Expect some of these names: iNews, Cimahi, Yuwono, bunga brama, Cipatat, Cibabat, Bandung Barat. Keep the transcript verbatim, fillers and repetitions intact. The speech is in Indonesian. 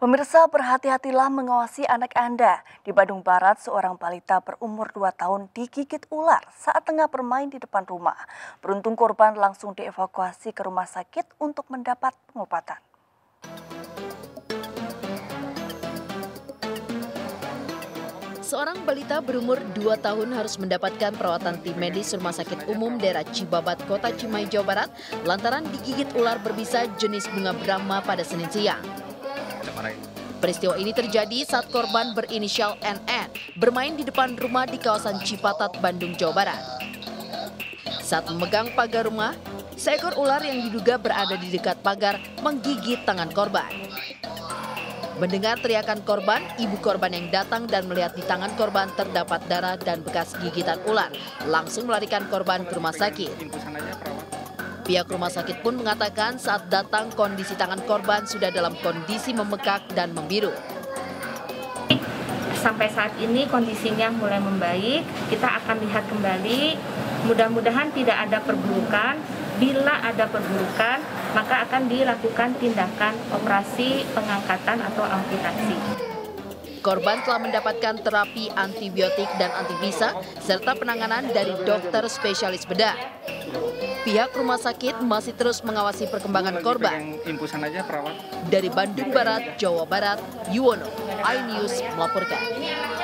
Pemirsa, berhati-hatilah mengawasi anak Anda. Di Bandung Barat, seorang balita berumur dua tahun digigit ular saat tengah bermain di depan rumah. Beruntung korban langsung dievakuasi ke rumah sakit untuk mendapat pengobatan. Seorang balita berumur dua tahun harus mendapatkan perawatan tim medis Rumah Sakit Umum daerah Cibabat, Kota Cimahi, Jawa Barat lantaran digigit ular berbisa jenis bunga brama pada Senin siang. Peristiwa ini terjadi saat korban berinisial N N bermain di depan rumah di kawasan Cipatat, Bandung, Jawa Barat. Saat memegang pagar rumah, seekor ular yang diduga berada di dekat pagar menggigit tangan korban. Mendengar teriakan korban, ibu korban yang datang dan melihat di tangan korban terdapat darah dan bekas gigitan ular, langsung melarikan korban ke rumah sakit. Pihak rumah sakit pun mengatakan saat datang kondisi tangan korban sudah dalam kondisi memekak dan membiru. Sampai saat ini kondisinya mulai membaik, kita akan lihat kembali. Mudah-mudahan tidak ada perburukan. Bila ada perburukan, maka akan dilakukan tindakan operasi pengangkatan atau amputasi. Korban telah mendapatkan terapi antibiotik dan antibisa serta penanganan dari dokter spesialis bedah. Pihak rumah sakit masih terus mengawasi perkembangan korban. Dari Bandung Barat, Jawa Barat, Yuwono, iNews melaporkan.